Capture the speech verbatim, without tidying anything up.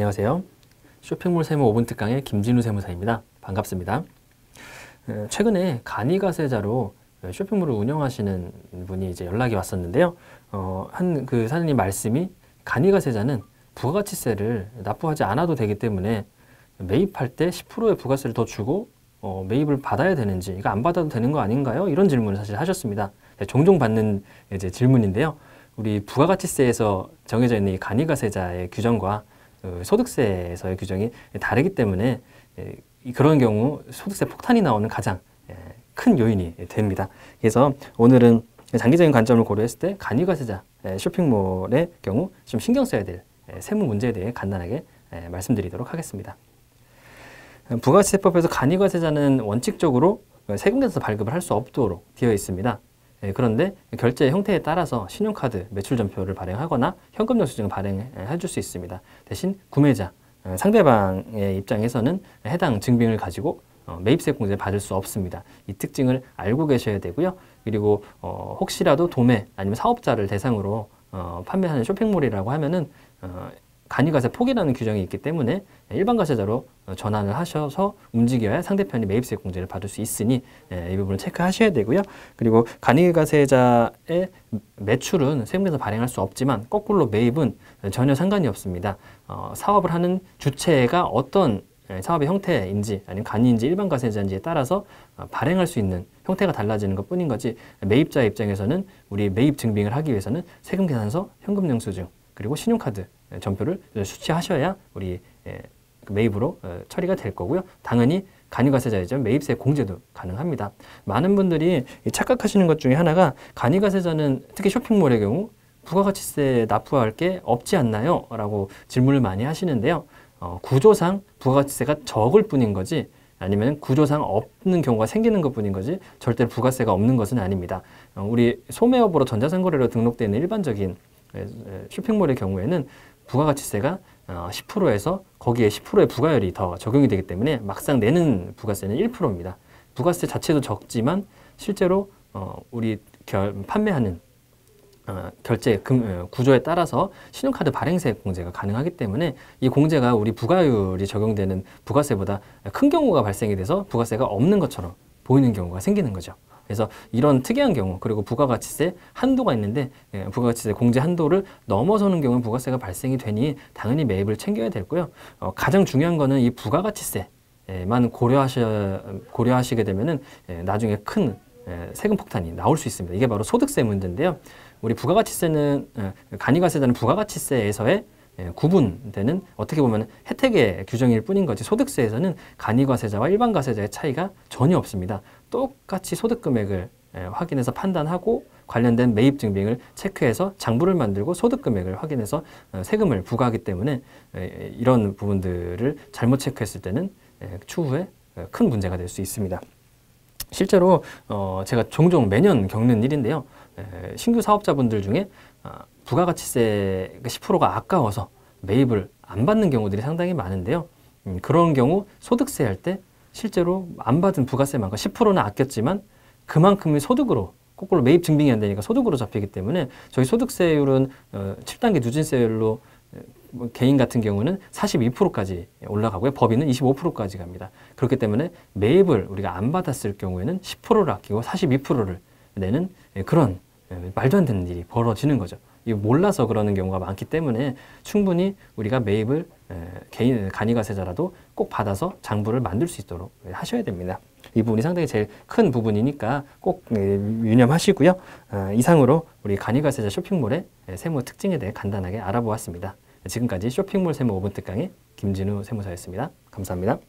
안녕하세요. 쇼핑몰 세무 오 분 특강의 김진우 세무사입니다. 반갑습니다. 최근에 간이가세자로 쇼핑몰을 운영하시는 분이 이제 연락이 왔었는데요. 어, 한 그 사장님 말씀이 간이가세자는 부가가치세를 납부하지 않아도 되기 때문에 매입할 때 십 퍼센트의 부가세를 더 주고 어, 매입을 받아야 되는지, 이거 안 받아도 되는 거 아닌가요? 이런 질문을 사실 하셨습니다. 종종 받는 이제 질문인데요. 우리 부가가치세에서 정해져 있는 이 간이가세자의 규정과 소득세에서의 규정이 다르기 때문에 그런 경우 소득세 폭탄이 나오는 가장 큰 요인이 됩니다. 그래서 오늘은 장기적인 관점을 고려했을 때 간이가세자 쇼핑몰의 경우 좀 신경 써야 될 세무 문제에 대해 간단하게 말씀드리도록 하겠습니다. 부가가치세법에서 간이가세자는 원칙적으로 세금계산서 발급을 할 수 없도록 되어 있습니다. 그런데 결제 형태에 따라서 신용카드 매출전표를 발행하거나 현금영수증을 발행해 줄 수 있습니다. 대신 구매자, 상대방의 입장에서는 해당 증빙을 가지고 매입세 공제를 받을 수 없습니다. 이 특징을 알고 계셔야 되고요. 그리고 어, 혹시라도 도매 아니면 사업자를 대상으로 어, 판매하는 쇼핑몰이라고 하면은 어, 간이가세 폭이라는 규정이 있기 때문에 일반가세자로 전환을 하셔서 움직여야 상대편이 매입세 공제를 받을 수 있으니 이 부분을 체크하셔야 되고요. 그리고 간이가세자의 매출은 세금계산서 발행할 수 없지만 거꾸로 매입은 전혀 상관이 없습니다. 어, 사업을 하는 주체가 어떤 사업의 형태인지 아니면 간이인지 일반가세자인지에 따라서 발행할 수 있는 형태가 달라지는 것 뿐인 거지, 매입자 입장에서는 우리 매입 증빙을 하기 위해서는 세금계산서, 현금영수증 그리고 신용카드 전표를 수취하셔야 우리 매입으로 처리가 될 거고요. 당연히 간이가세자이지만 매입세 공제도 가능합니다. 많은 분들이 착각하시는 것 중에 하나가 간이가세자는 특히 쇼핑몰의 경우 부가가치세 납부할 게 없지 않나요? 라고 질문을 많이 하시는데요. 어, 구조상 부가가치세가 적을 뿐인 거지 아니면 구조상 없는 경우가 생기는 것 뿐인 거지 절대로 부가세가 없는 것은 아닙니다. 어, 우리 소매업으로 전자상거래로 등록되어 있는 일반적인 쇼핑몰의 경우에는 부가가치세가 십 퍼센트에서 거기에 십 퍼센트의 부가율이 더 적용이 되기 때문에 막상 내는 부가세는 일 퍼센트입니다. 부가세 자체도 적지만 실제로 우리 판매하는 결제 금, 구조에 따라서 신용카드 발행세 공제가 가능하기 때문에 이 공제가 우리 부가율이 적용되는 부가세보다 큰 경우가 발생이 돼서 부가세가 없는 것처럼 보이는 경우가 생기는 거죠. 그래서 이런 특이한 경우, 그리고 부가가치세 한도가 있는데 부가가치세 공제 한도를 넘어서는 경우는 부가세가 발생이 되니 당연히 매입을 챙겨야 되고요. 어, 가장 중요한 거는 이 부가가치세만 고려하셔, 고려하시게 되면은 나중에 큰 세금 폭탄이 나올 수 있습니다. 이게 바로 소득세 문제인데요. 우리 부가가치세는, 간이가세자는 부가가치세에서의 구분되는 어떻게 보면 혜택의 규정일 뿐인 거지 소득세에서는 간이가세자와 일반가세자의 차이가 전혀 없습니다. 똑같이 소득금액을 확인해서 판단하고 관련된 매입증빙을 체크해서 장부를 만들고 소득금액을 확인해서 세금을 부과하기 때문에 이런 부분들을 잘못 체크했을 때는 추후에 큰 문제가 될 수 있습니다. 실제로 제가 종종 매년 겪는 일인데요. 신규 사업자분들 중에 부가가치세 십 퍼센트가 아까워서 매입을 안 받는 경우들이 상당히 많은데요. 그런 경우 소득세 할 때 실제로 안 받은 부가세만큼 십 퍼센트는 아꼈지만 그만큼의 소득으로, 거꾸로 매입 증빙이 안 되니까 소득으로 잡히기 때문에 저희 소득세율은 칠 단계 누진세율로 개인 같은 경우는 사십이 퍼센트까지 올라가고요. 법인은 이십오 퍼센트까지 갑니다. 그렇기 때문에 매입을 우리가 안 받았을 경우에는 십 퍼센트를 아끼고 사십이 퍼센트를 내는 그런 말도 안 되는 일이 벌어지는 거죠. 몰라서 그러는 경우가 많기 때문에 충분히 우리가 매입을 개인 간이가세자라도 꼭 받아서 장부를 만들 수 있도록 하셔야 됩니다. 이 부분이 상당히 제일 큰 부분이니까 꼭 유념하시고요. 이상으로 우리 간이가세자 쇼핑몰의 세무 특징에 대해 간단하게 알아보았습니다. 지금까지 쇼핑몰 세무 오 분 특강의 김진우 세무사였습니다. 감사합니다.